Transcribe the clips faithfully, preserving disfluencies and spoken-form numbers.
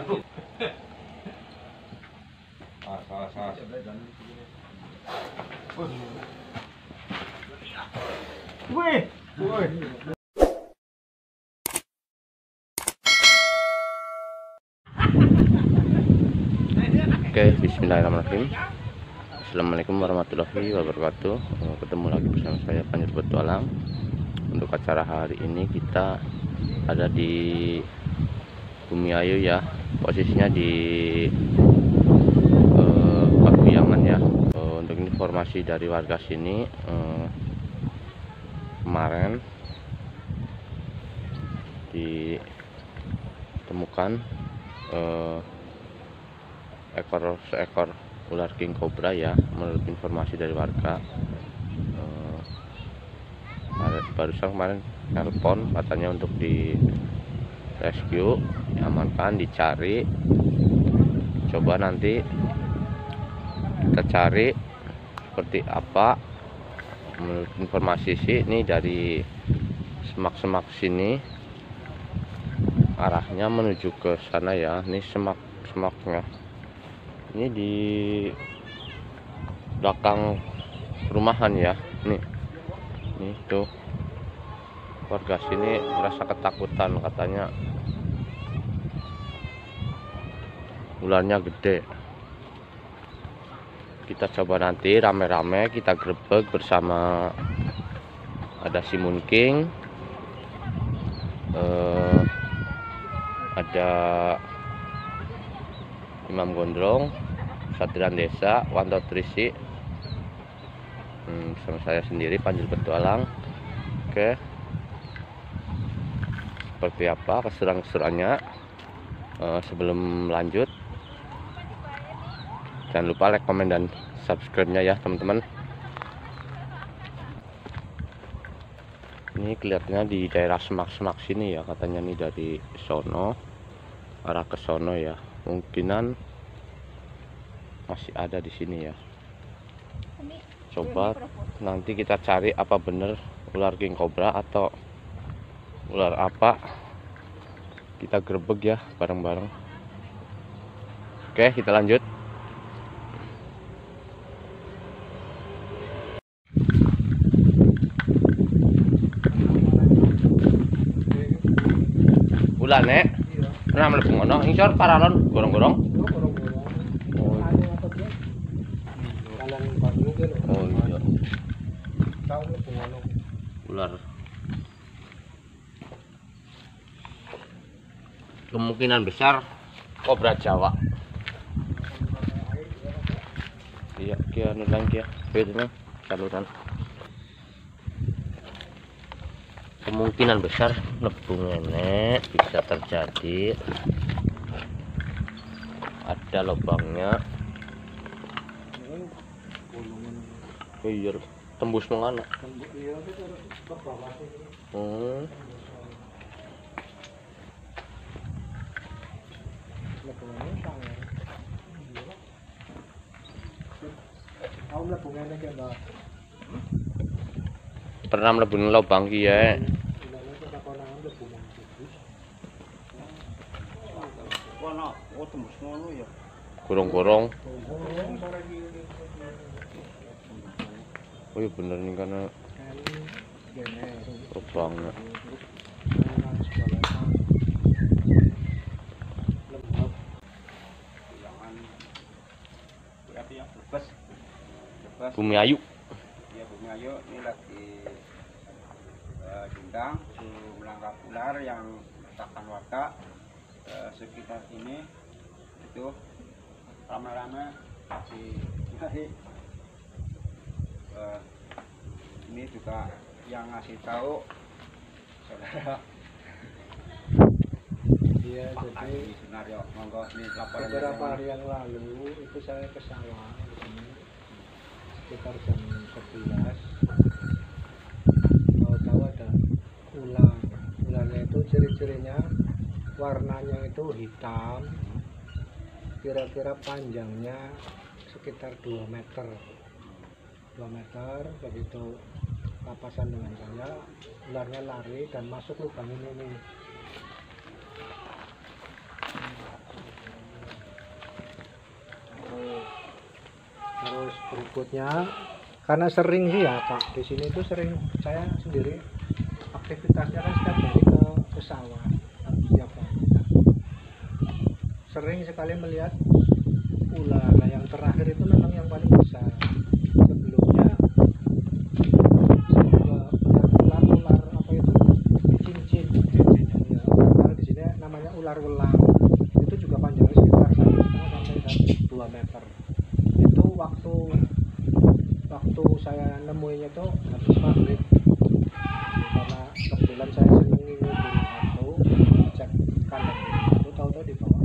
Aduh. Ah, salah, salah. Wih, wih. Oke, bismillahirrahmanirrahim. Assalamualaikum warahmatullahi wabarakatuh. Ketemu lagi bersama saya Panjul Petualang. Untuk acara hari ini kita ada di Bumi Ayu ya, posisinya di eh, Paguyangan ya. Eh, untuk informasi dari warga sini, eh, kemarin ditemukan eh, ekor seekor ular king cobra ya, menurut informasi dari warga. Eh, barusan kemarin telepon katanya untuk di rescue, diamankan, dicari. Coba nanti kita cari seperti apa. Menurut informasi sih ini dari semak-semak sini arahnya menuju ke sana ya. Ini semak-semaknya ini di belakang perumahan ya. Nih, nih tuh warga sini merasa ketakutan, katanya ularnya gede. Kita coba nanti rame-rame kita grebek bersama. Ada Simun King, eh, ada Imam Gondrong, Satria Ndeso, Wanto Trisi, hmm, sama saya sendiri Panjul Petualang. Oke, seperti apa keseruan-keseruannya. Eh, sebelum lanjut, jangan lupa like, komen, dan subscribe-nya ya teman-teman. Ini kelihatannya di daerah semak-semak sini ya, katanya nih dari sono, arah ke sono ya. Kemungkinan masih ada di sini ya. Coba nanti kita cari apa bener ular king cobra atau ular apa, kita grebek ya bareng-bareng. Oke, kita lanjut. Ular nek pernah mlebu ngono ngisor paralon gorong-gorong. Oh iya. Ular. Kemungkinan besar kobra Jawa. Iya, kia nudang kia. Betul, saluran. Kemungkinan besar lebung nenek bisa terjadi, ada lubangnya. Oh iya, tembus mengana. Hmm. Pernah mlebu lubang ki ya. Gorong-gorong. Oh iya bener nih, karena lubangnya. Bumi Ayu. Iya, Bumi Ayu ini lagi uh, dendang menangkap ular yang merupakan warga uh, sekitar sini. Itu rame-rame masih nyari. Uh, ini juga yang ngasih tahu saudara. Iya, jadi senario monggo ini laporan beberapa hari yang lalu itu saya ke sawah di sini sekitar jam sebelas, tahu-tahu ada ular. Ularnya itu ciri-cirinya warnanya itu hitam, kira-kira panjangnya sekitar dua meter dua meter. Begitu papasan dengan saya, ularnya lari dan masuk lubang ini nih. berikutnya. Karena sering sih ya Pak, di sini itu sering saya sendiri aktivitasnya kan setiap hari ke, ke sawah ya, Pak. Sering sekali melihat ular. Nah, yang terakhir itu memang yang paling besar. Sebelumnya ular-ular apa itu cincin, ya, karena di sini namanya ular welang, itu juga panjangnya sekitar satu sampai dua meter. Itu waktu waktu saya nemuinya itu habis maghrib, karena kebetulan saya sering ngikutin waktu cek kandang itu, tahu-tahu di bawah.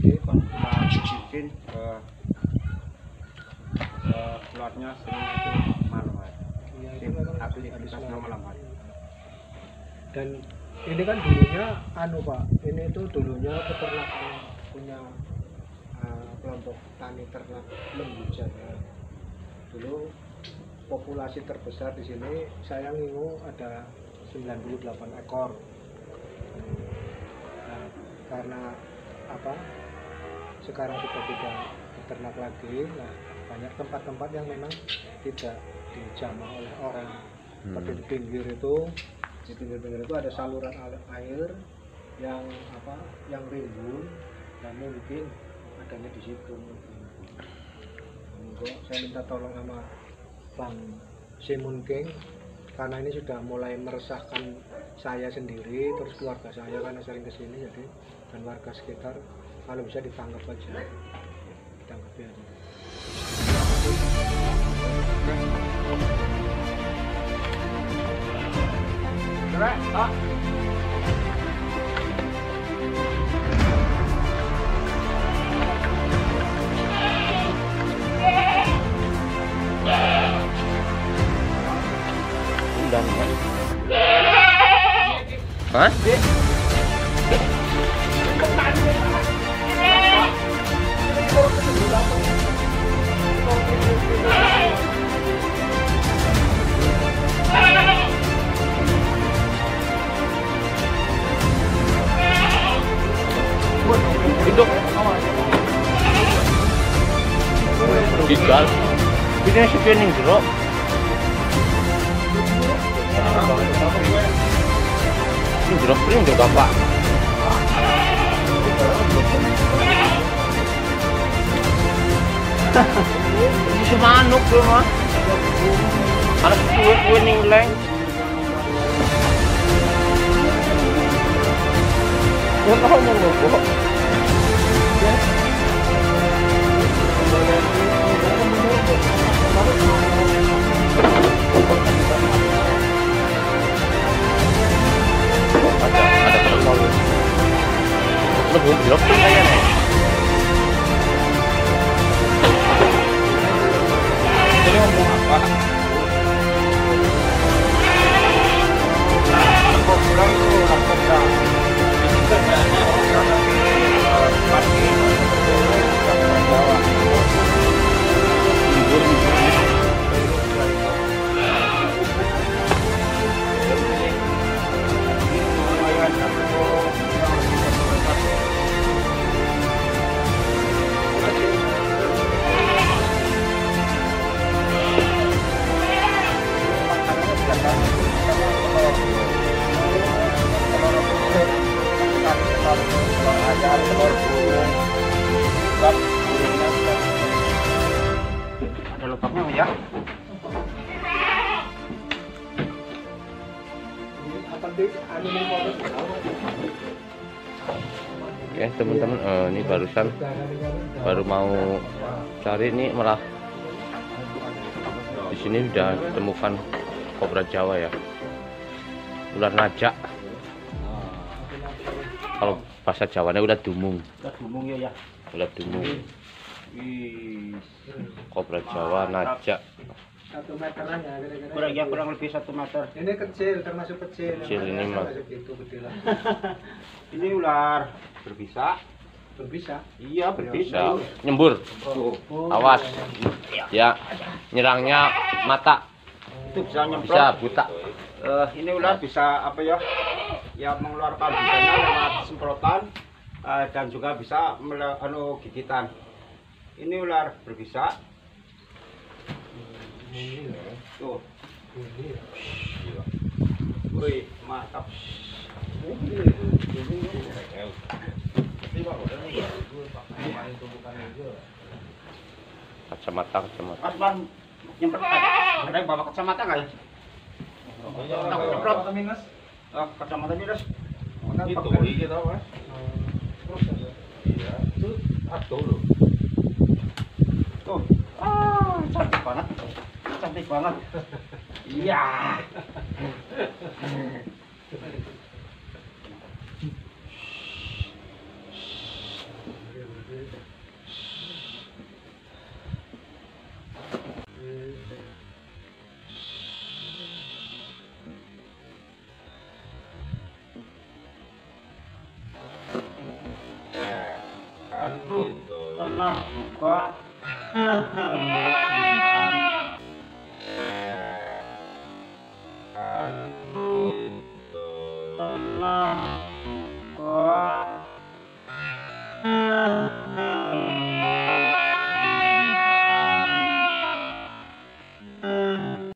Jadi kalau kita bikin keluarnya sering itu malam hari, ya, itu aktivitas malam hari. Dan ini kan dulunya anu Pak, ini itu dulunya peternakan punya kelompok tani ternak lembu Jawa. Dulu populasi terbesar di sini saya ngingu ada sembilan puluh delapan ekor. Nah, karena apa? Sekarang sudah tidak ternak lagi. Nah, banyak tempat-tempat yang memang tidak dijamah oleh orang. Hmm. Tapi di pinggir itu, di pinggir-pinggir itu ada saluran air yang apa? Yang rimbun dan mungkin adanya di situ. Saya minta tolong sama Bang Simun King, karena ini sudah mulai meresahkan saya sendiri, terus keluarga saya karena sering kesini, jadi dan warga sekitar kalau bisa ditangkap aja, ditangkap aja. Keren, Pak. Dan hah? Hidup tinggal ini si pening jeruk. Ini jeruk pring juga Pak. Ini si manuk loh mah. Ada kuning leng. Gua tahu mau ngomong. Ada ada terlalu lebih jeruk kayaknya nih. Ini ngomong apa? Aku pulang ke Jakarta. Ini kerjanya orang pasti orang Jawa. Ada lengkapnya ya. Oke teman-teman, eh, ini barusan baru mau cari ini malah di sini sudah ditemukan kobra Jawa ya, ular najak. Kalau bahasa Jawanya udah dumung. Udah dumung ya ya. Udah dumung. Kobra Jawa najak. Satu meteran ya. Kurang ya kurang lebih satu meter. Ini kecil, termasuk kecil. Kecil ini mah. Ini ular berbisa. Berbisa. Iya berbisa. Nyembur. Awas. Ya. Nyerangnya mata. Itu bisa nyemprot. Bisa buta. Uh, ini ular bisa apa ya? Ya mengeluarkan bisanya lewat semprotan, uh, dan juga bisa melakukan gigitan. Ini ular berbisa. Ini ya. Tuh. Ini ya. Wih, mantap. Kacamata, kacamata. Mas, Bang, nyempet. Ada yang bawa kacamata enggak ya? Kacamata minus. Kacamata minus. Itu gitu, Mas. Iya, itu satu loh. Tuh. Ah, cantik banget. Cantik banget. Iya. Nah, kok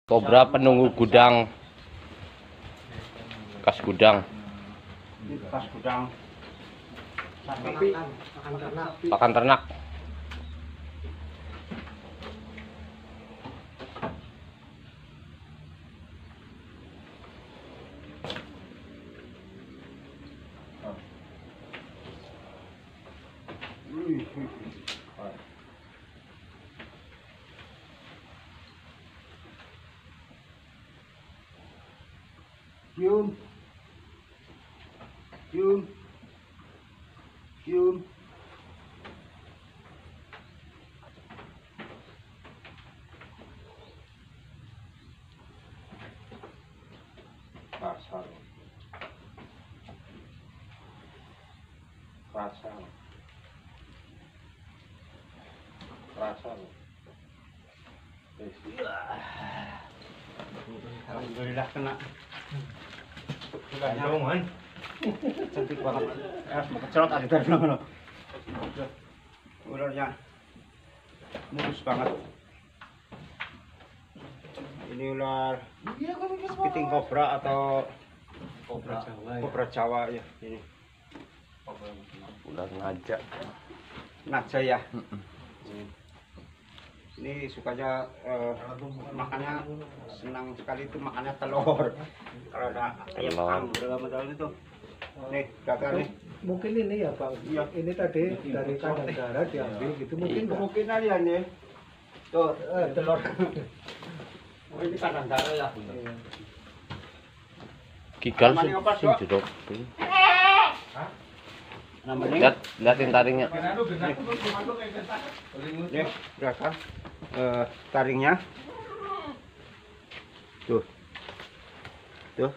kobra penunggu gudang, kas gudang, kas gudang, pakan ternak. Cium, cium, cium. Pasang, pasang, pasang. Alhamdulillah kena. Cantik banget. Harus kecelot aja dari belakang. Ularnya mulus banget. Ini ular piting kobra atau kobra Jawa, kobra Jawa ya. Ini ular ngajak, ngajak ya. Ini sukanya eh, makannya senang sekali itu makannya telur. Kalau ada ayam anggur macam itu. Nih, kakak nih. Mungkin ini ya, Pak. Ya. Ini tadi mungkin dari kandang darah diambil gitu mungkin. Mungkin aja nih. Tuh, eh, telur. Oh, ini kandang darah ya. Gigal sih. Hah? Lihat, lihatin taringnya. Nih, berasa uh, taringnya. Tuh, tuh,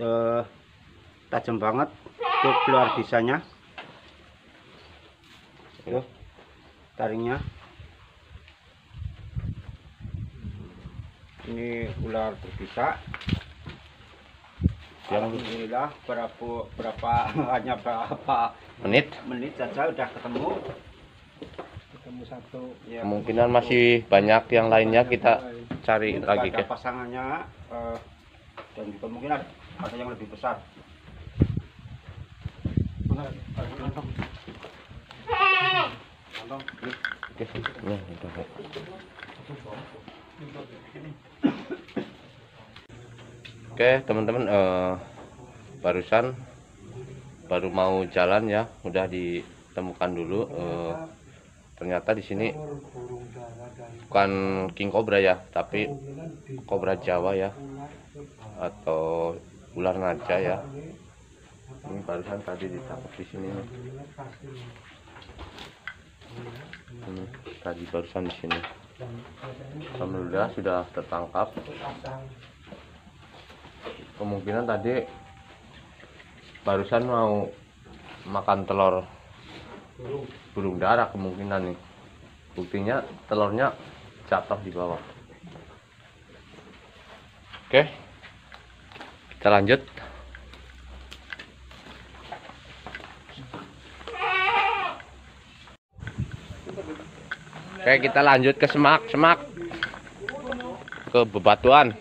uh, tajam banget. Tuh keluar bisanya. Tuh, taringnya. Ini ular berbisa. Alhamdulillah berapa berapa hanya berapa menit menit saja udah ketemu ketemu satu ya, kemungkinan masih banyak yang lainnya kita cari lagi ya pasangannya eh, dan juga mungkin ada, ada yang lebih besar. Oke teman-teman, eh, barusan baru mau jalan ya, udah ditemukan dulu. Eh, ternyata di sini bukan king cobra ya, tapi kobra Jawa ya, atau ular naga ya. Ini barusan tadi ditangkap di sini. Ini tadi barusan di sini. Alhamdulillah sudah tertangkap. Kemungkinan tadi barusan mau makan telur burung dara kemungkinan nih. Buktinya telurnya jatuh di bawah. Oke, kita lanjut. Oke, kita lanjut ke semak-semak, ke bebatuan.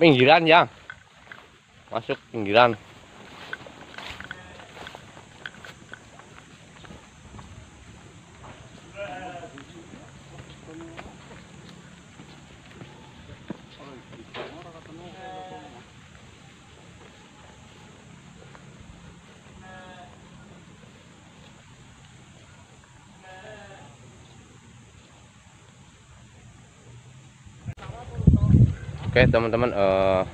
Pinggiran ya, masuk pinggiran. Oke teman-teman, uh,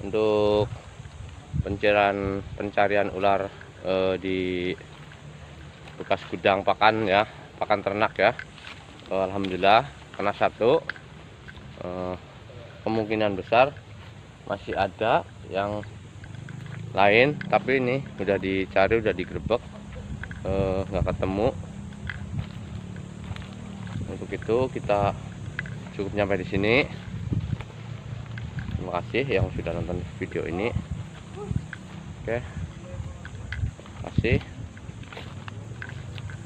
untuk pencarian pencarian ular uh, di bekas gudang pakan ya, pakan ternak ya, uh, alhamdulillah kena satu. Uh, kemungkinan besar masih ada yang lain, tapi ini udah dicari, udah digerebek, nggak uh, ketemu. Untuk itu kita cukup nyampe di sini. Terima kasih yang sudah nonton video ini. Oke, terima kasih.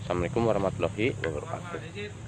Assalamualaikum warahmatullahi wabarakatuh.